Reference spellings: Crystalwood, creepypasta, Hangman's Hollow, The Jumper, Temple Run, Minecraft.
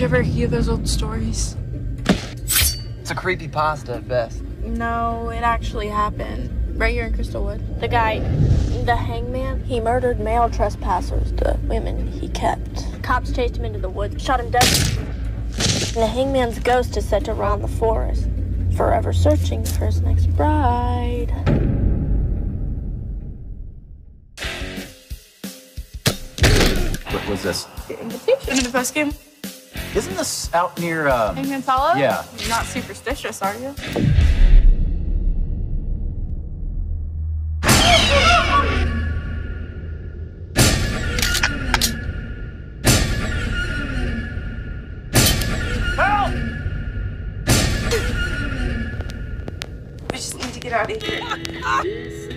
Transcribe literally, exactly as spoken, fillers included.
you ever hear those old stories? It's a creepypasta at best. No, it actually happened. Right here in Crystalwood. The guy, the hangman, he murdered male trespassers, the women he kept. Cops chased him into the woods, shot him dead. And the hangman's ghost is said to roam the forest, forever searching for his next bride. What was this? An invitation. Into the post game. Isn't this out near, uh... Hangman's Hollow? Yeah. You're not superstitious, are you? Help! We just need to get out of here.